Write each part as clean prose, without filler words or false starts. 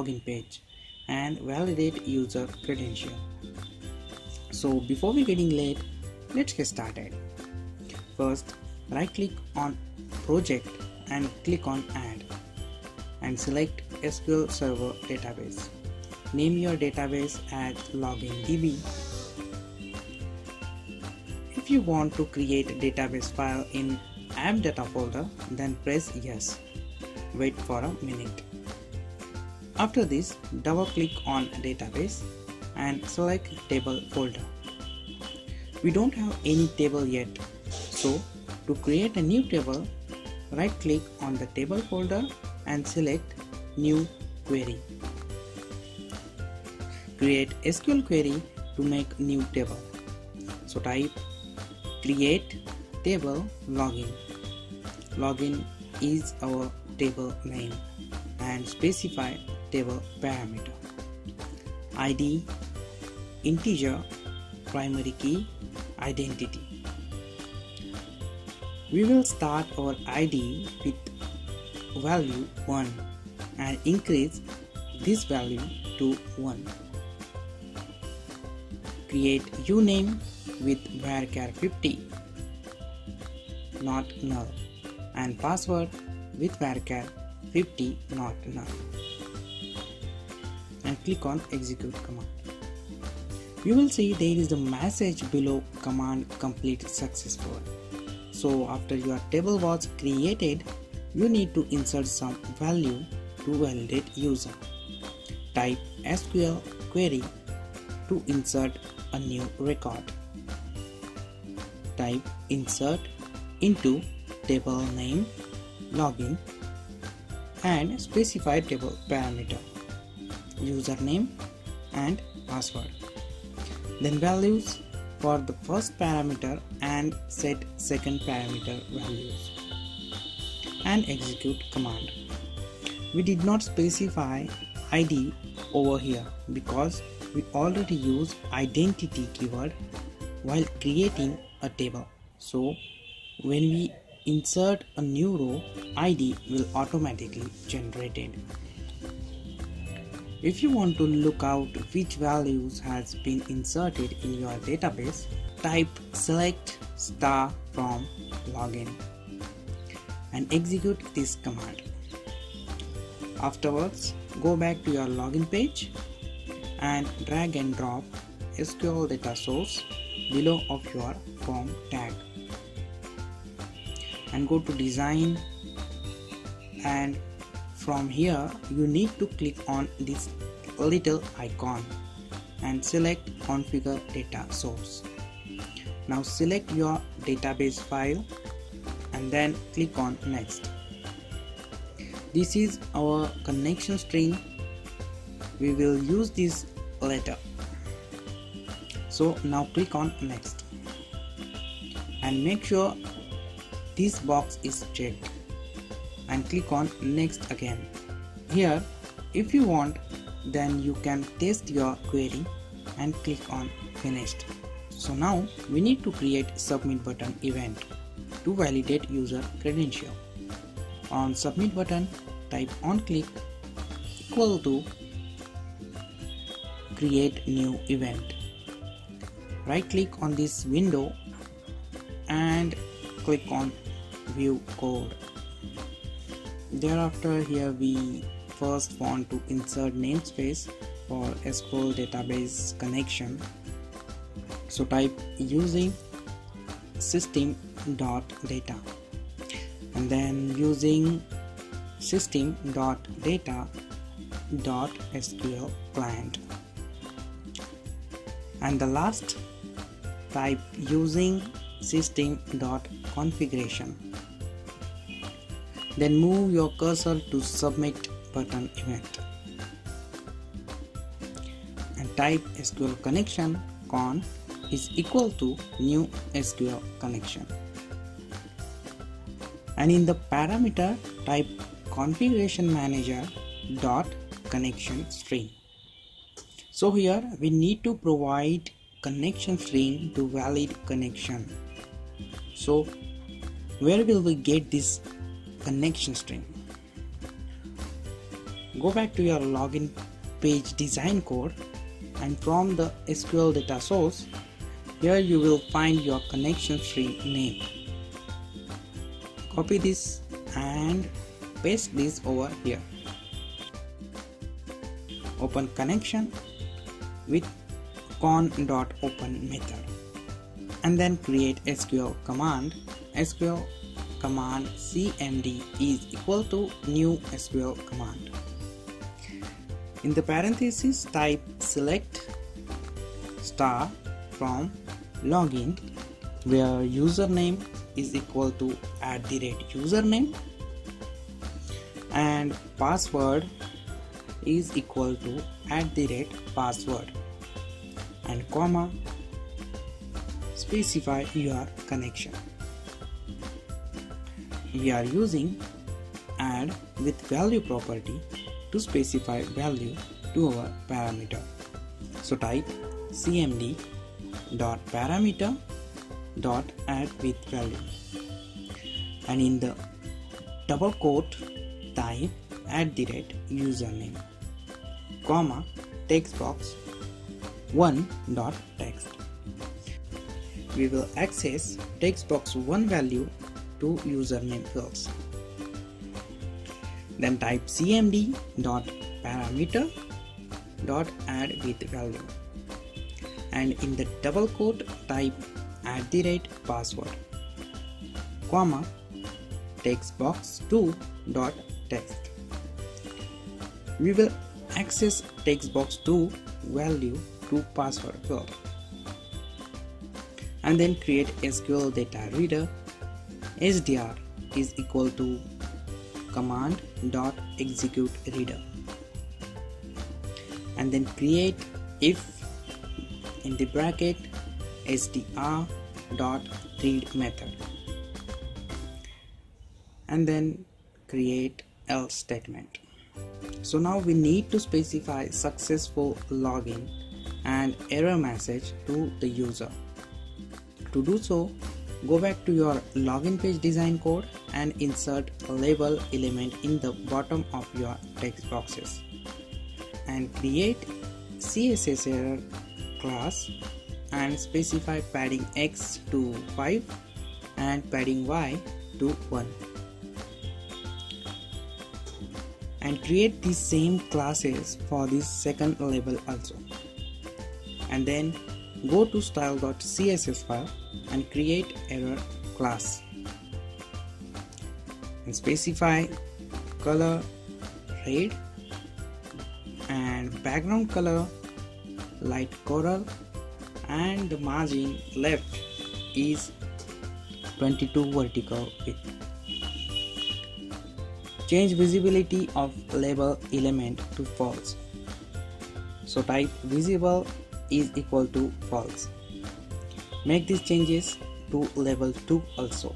login page and validate user credential. So before we getting late, let's get started. First, right click on project and click on add and select SQL Server database. Name your database as LoginDB. If you want to create a database file in AppData folder, then press yes. Wait for a minute. After this, double click on database and select table folder. We don't have any table yet, so to create a new table, right click on the table folder and select new query. Create SQL query to make new table. So type create table login. Login is our table name and specify table parameter. ID integer, primary key, identity. We will start our ID with value 1 and increase this value to 1. Create uname with varchar 50, not null, and password with varchar 50, not null, and click on execute command. You will see there is a message below command complete successful. So after your table was created, you need to insert some value to validate user. Type SQL query to insert a new record. Type insert into table name login and specify table parameter, username and password. Then values for the first parameter and set second parameter values and execute command. We did not specify ID over here because we already use identity keyword while creating a table. So when we insert a new row, ID will automatically generated. If you want to look out which values has been inserted in your database, type select star from login and execute this command. Afterwards, go back to your login page and drag and drop SQL data source below of your form tag and go to design, and from here you need to click on this little icon and select configure data source. Now select your database file and then click on next. This is our connection string. We will use this later. So now click on next and make sure this box is checked and click on next again. Here, if you want, then you can test your query and click on finished. So now we need to create submit button event to validate user credential. On submit button, type on click equal to create new event. Right click on this window and click on view code. Thereafter, here we first want to insert namespace for SQL database connection. So type using system.data and then using system.data.SQLClient, and the last type using system.configuration. Then move your cursor to submit button event and type SQL connection con is equal to new SQL connection, and in the parameter type ConfigurationManager dot connection string. So here we need to provide connection string to valid connection. So where will we get this connection string? Go back to your login page design code, and from the SQL data source, here you will find your connection tree name. Copy this and paste this over here. Open connection with con.open method, and then create SQL command. SQL command cmd is equal to new SQL command. In the parentheses, type select star from login, where username is equal to @username and password is equal to @password, and comma, specify your connection. We are using add with value property to specify value to our parameter. So type cmd.parameter.addWithValue, and in the double quote type @username, comma, textbox1.text. We will access textbox1 value to username fields. Then type cmd.parameter.addWithValue, and in the double quote type @password, comma, textbox2.text. We will access textbox2 value to password field, and then create SqlDataReader. SDR is equal to command.executeReader, and then create if in the bracket SDR.read method, and then create else statement. So now we need to specify successful login and error message to the user. To do so, go back to your login page design code and insert a label element in the bottom of your text boxes, and create CSS error class and specify padding X to 5 and padding Y to 1, and create the same classes for this second label also, and then go to style.css file and create error class and specify color red and background color light coral, and the margin left is 22 vertical width. Change visibility of label element to false, so type visible is equal to false. Make these changes to label 2 also,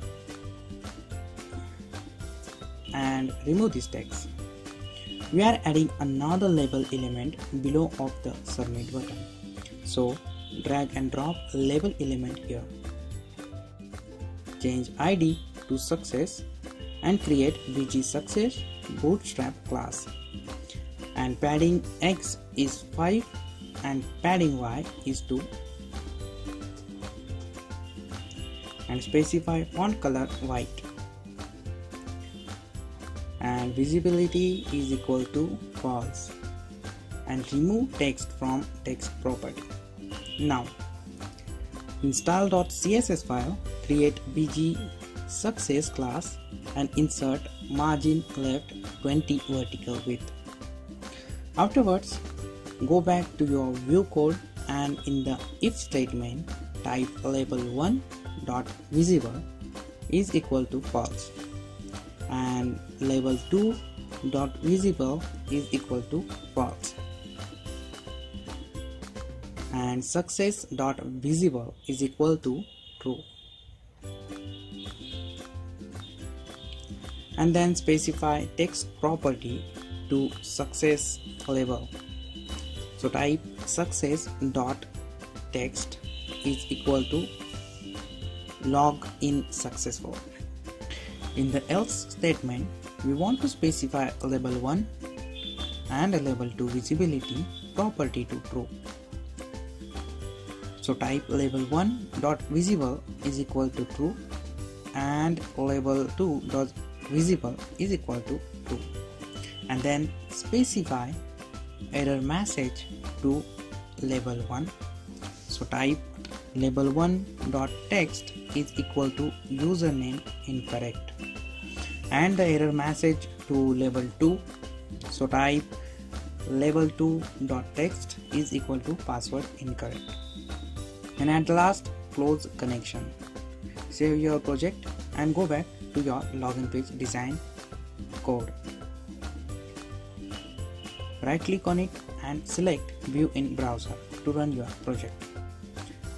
and remove this text. We are adding another label element below of the submit button, so drag and drop label element here. Change ID to success and create bg-success bootstrap class, and padding X is 5 and padding Y is 2, and specify font color white, and visibility is equal to false, and remove text from text property. Now in style.css file, create bg-success class and insert margin left 20 vertical width. Afterwards, go back to your view code and in the if statement type label1.visible is equal to false and label2.visible is equal to false, and success.visible is equal to true, and then specify text property to success label. So type success.text is equal to log in successful. In the else statement, we want to specify label 1 and label to visibility property to true. So type label1.visible is equal to true and label2.visible is equal to true, and then specify error message to label1. So type label1.text is equal to username incorrect, and the error message to label2. So type label2.text is equal to password incorrect, and at last close connection. Save your project and go back to your login page design code. Right click on it and select view in browser to run your project.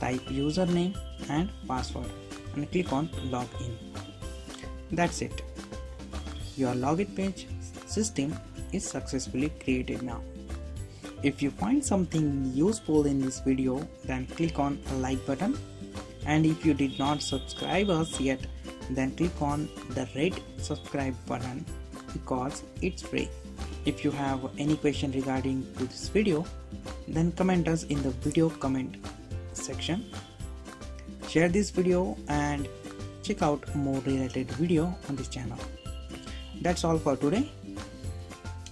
Type username and password and click on login. That's it. Your login page system is successfully created now. If you find something useful in this video, then click on like button, and if you did not subscribe us yet, then click on the red subscribe button because it's free. If you have any question regarding to this video, then comment us in the video comment section. Share this video and check out more related video on this channel. That's all for today,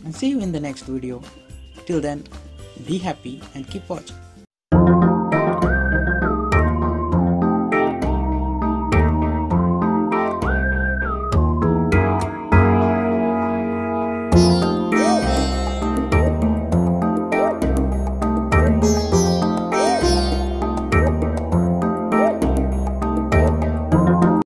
and see you in the next video. Till then, be happy and keep watching.